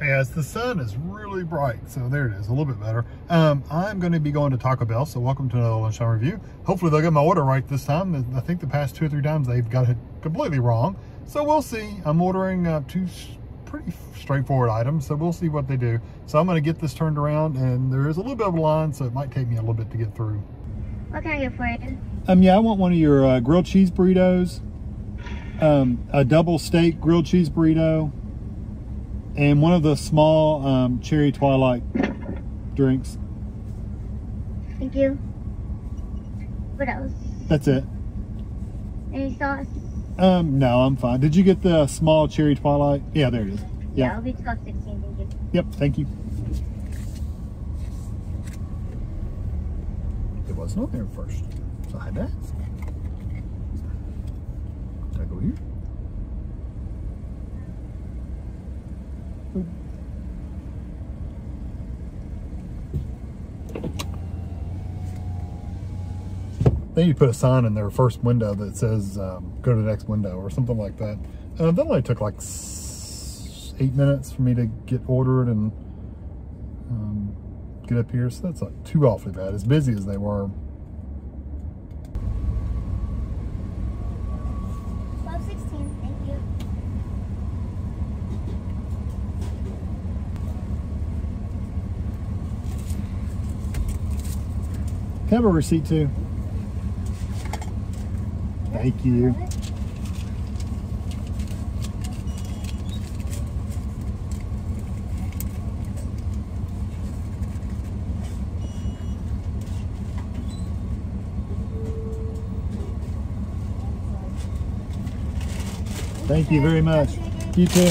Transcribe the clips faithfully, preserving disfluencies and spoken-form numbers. as the sun is really bright. So there it is, a little bit better. Um, I'm going to be going to Taco Bell, so welcome to another Lunchtime Review. Hopefully they'll get my order right this time. I think the past two or three times they've got it completely wrong. So we'll see. I'm ordering uh, two pretty straightforward items, so we'll see what they do. So I'm going to get this turned around, and there is a little bit of a line, so it might take me a little bit to get through. What can I get for you? Um, yeah, I want one of your uh, grilled cheese burritos, um, a double steak grilled cheese burrito, and one of the small um, Cherry Twilight drinks. Thank you. What else? That's it. Any sauce? Um, no, I'm fine. Did you get the small Cherry Twilight? Yeah, there it is. Yeah, yeah, it'll be twelve sixteen, thank you. Yep, thank you. It wasn't on there first, so I had that. Did I go here? They need to put a sign in their first window that says um, go to the next window or something like that. Uh, that only took like s eight minutes for me to get ordered and um, get up here, so that's not too awfully bad, as busy as they were. twelve sixteen, thank you. Can I have a receipt too? Thank you. Thank you very much. You too.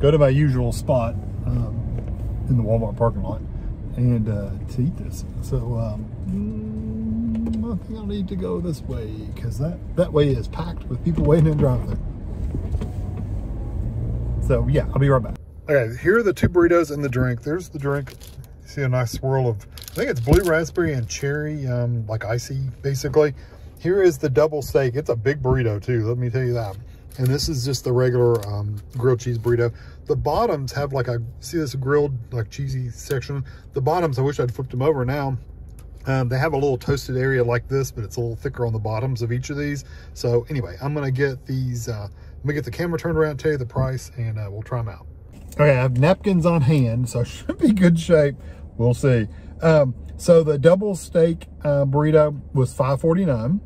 Go to my usual spot um, in the Walmart parking lot and uh, to eat this. So um, I think I'll need to go this way because that, that way is packed with people waiting in drive-thru. So yeah, I'll be right back. Okay, here are the two burritos and the drink. There's the drink. You see a nice swirl of, I think it's blue raspberry and cherry, um, like icy basically. Here is the double steak. It's a big burrito too, let me tell you that. And this is just the regular um, grilled cheese burrito. The bottoms have like a, see this grilled like cheesy section? The bottoms, I wish I'd flipped them over now. Um, they have a little toasted area like this, but it's a little thicker on the bottoms of each of these. So anyway, I'm gonna get these, uh, I'm gonna get the camera turned around, tell you the price, and uh, we'll try them out. Okay, I have napkins on hand, so I should be good shape. We'll see. Um, so the double steak uh, burrito was five forty-nine.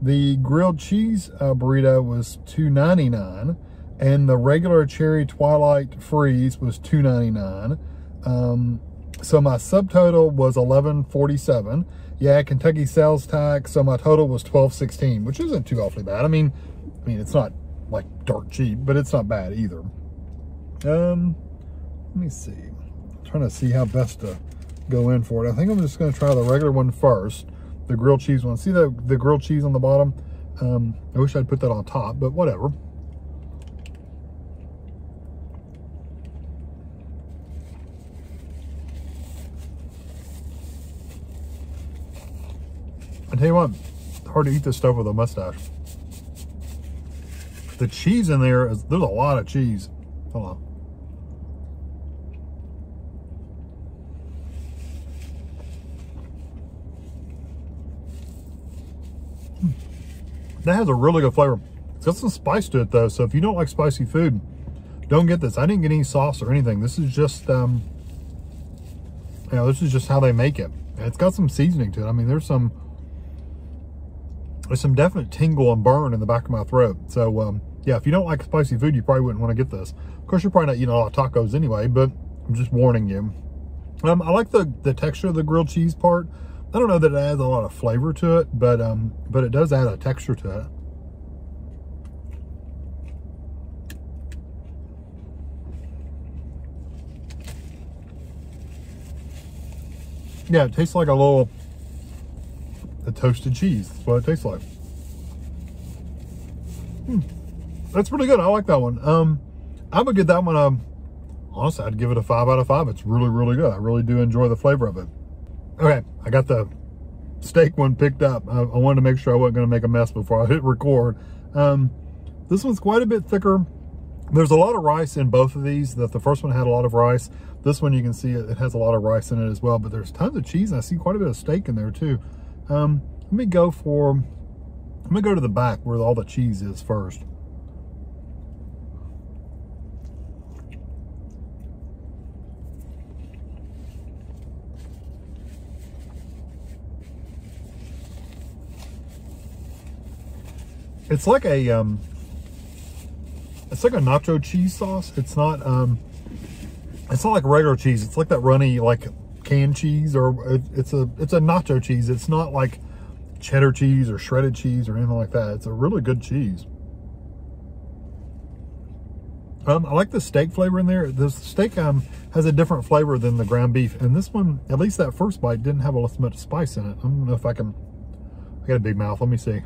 The grilled cheese uh, burrito was two ninety-nine, and the regular Cherry Twilight Freeze was two ninety-nine. Um, so my subtotal was eleven forty-seven. Yeah, Kentucky sales tax. So my total was twelve sixteen, which isn't too awfully bad. I mean, I mean it's not like dirt cheap, but it's not bad either. Um, let me see. I'm trying to see how best to go in for it. I think I'm just going to try the regular one first. The grilled cheese one. See the, the grilled cheese on the bottom? Um, I wish I'd put that on top, but whatever. I tell you what, it's hard to eat this stuff with a mustache. The cheese in there, is, there's a lot of cheese. Hold on. That has a really good flavor. It's got some spice to it though, so if you don't like spicy food, don't get this. I didn't get any sauce or anything. This is just, um, you know, this is just how they make it. And it's got some seasoning to it. I mean, there's some, there's some definite tingle and burn in the back of my throat. So um, yeah, if you don't like spicy food, you probably wouldn't want to get this. Of course, you're probably not eating a lot of tacos anyway, but I'm just warning you. Um, I like the, the texture of the grilled cheese part. I don't know that it adds a lot of flavor to it, but um, but it does add a texture to it. Yeah, it tastes like a little a toasted cheese. That's what it tastes like. Hmm. That's pretty good. I like that one. Um, I would get that one. Um, honestly, I'd give it a five out of five. It's really, really good. I really do enjoy the flavor of it. Okay, I got the steak one picked up. I, I wanted to make sure I wasn't going to make a mess before I hit record. Um, this one's quite a bit thicker. There's a lot of rice in both of these. That the first one had a lot of rice. This one, you can see it, it has a lot of rice in it as well, but there's tons of cheese, and I see quite a bit of steak in there too. Um, let me go for, I'm gonna go to the back where all the cheese is first. It's like a, um, it's like a nacho cheese sauce. It's not, um, it's not like regular cheese. It's like that runny, like canned cheese, or it, it's a, it's a nacho cheese. It's not like cheddar cheese or shredded cheese or anything like that. It's a really good cheese. Um, I like the steak flavor in there. The steak, um, has a different flavor than the ground beef. And this one, at least that first bite, didn't have as much spice in it. I don't know if I can, I got a big mouth. Let me see.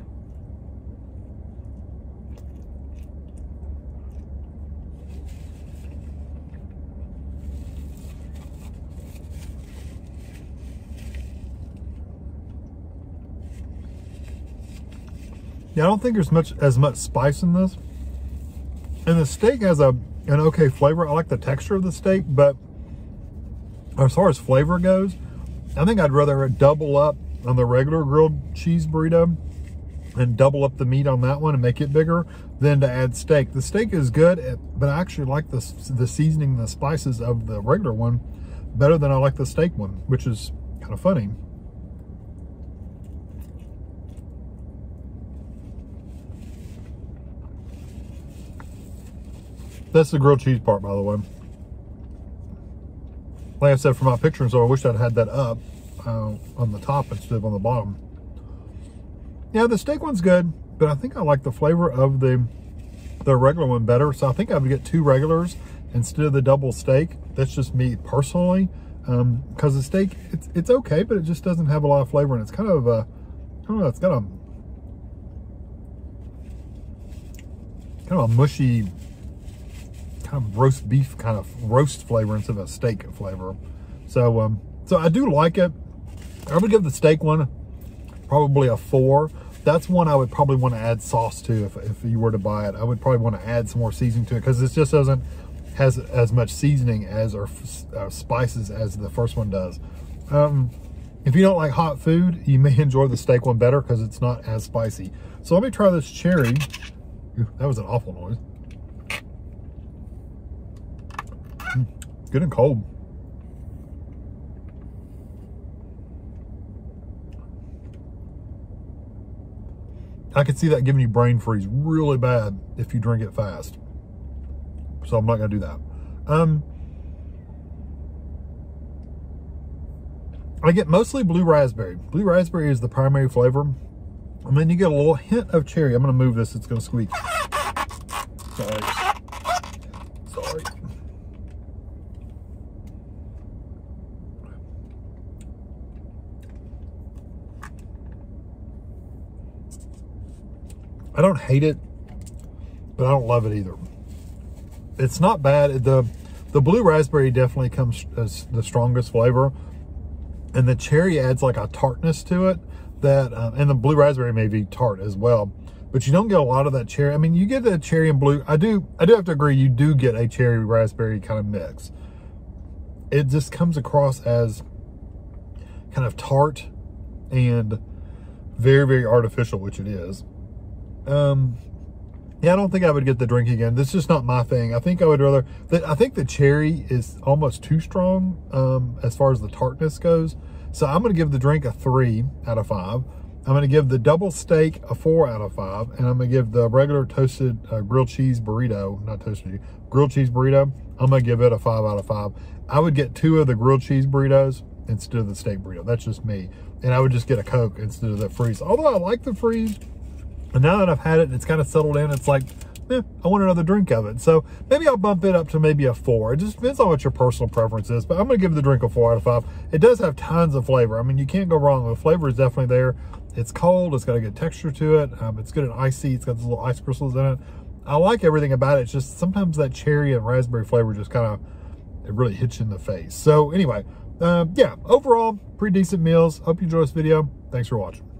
Yeah, I don't think there's much as much spice in this. And the steak has a an okay flavor. I like the texture of the steak, but as far as flavor goes, I think I'd rather double up on the regular grilled cheese burrito and double up the meat on that one and make it bigger than to add steak. The steak is good, but I actually like the, the seasoning and the spices of the regular one better than I like the steak one, which is kind of funny. That's the grilled cheese part, by the way. Like I said, for my picture, so I wish I'd had that up uh, on the top instead of on the bottom. Yeah, the steak one's good, but I think I like the flavor of the the regular one better. So I think I would get two regulars instead of the double steak. That's just me personally, um, because the steak it's it's okay, but it just doesn't have a lot of flavor, and it's kind of a I don't know, it's got a kind of a mushy. Kind of roast beef, kind of roast flavor instead of a steak flavor. So, um, so I do like it. I would give the steak one probably a four. That's one I would probably want to add sauce to if, if you were to buy it. I would probably want to add some more seasoning to it because this just doesn't has as much seasoning as or uh, spices as the first one does. Um, if you don't like hot food, you may enjoy the steak one better because it's not as spicy. So let me try this cherry. Ooh, that was an awful noise. Good and cold. I could see that giving you brain freeze really bad if you drink it fast. So I'm not gonna do that. Um, I get mostly blue raspberry. Blue raspberry is the primary flavor. And then you get a little hint of cherry. I'm gonna move this, it's gonna squeak. Sorry. Sorry. I don't hate it, but I don't love it either. It's not bad. The the blue raspberry definitely comes as the strongest flavor. And the cherry adds like a tartness to it that, um, and the blue raspberry may be tart as well, but you don't get a lot of that cherry. I mean, you get the cherry and blue. I do, I do have to agree. You do get a cherry raspberry kind of mix. It just comes across as kind of tart and very, very artificial, which it is. Um, yeah, I don't think I would get the drink again. This is just not my thing. I think I would rather, I think the cherry is almost too strong, um, as far as the tartness goes. So I'm going to give the drink a three out of five. I'm going to give the double steak a four out of five. And I'm going to give the regular toasted uh, grilled cheese burrito, not toasted, grilled cheese burrito. I'm going to give it a five out of five. I would get two of the grilled cheese burritos instead of the steak burrito. That's just me. And I would just get a Coke instead of the freeze. Although I like the freeze. And now that I've had it and it's kind of settled in, it's like, eh, I want another drink of it. So maybe I'll bump it up to maybe a four. It just depends on what your personal preference is, but I'm going to give the drink a four out of five. It does have tons of flavor. I mean, you can't go wrong. The flavor is definitely there. It's cold. It's got a good texture to it. Um, it's good and icy. It's got these little ice crystals in it. I like everything about it. It's just sometimes that cherry and raspberry flavor just kind of, it really hits you in the face. So anyway, uh, yeah, overall, pretty decent meals. Hope you enjoy this video. Thanks for watching.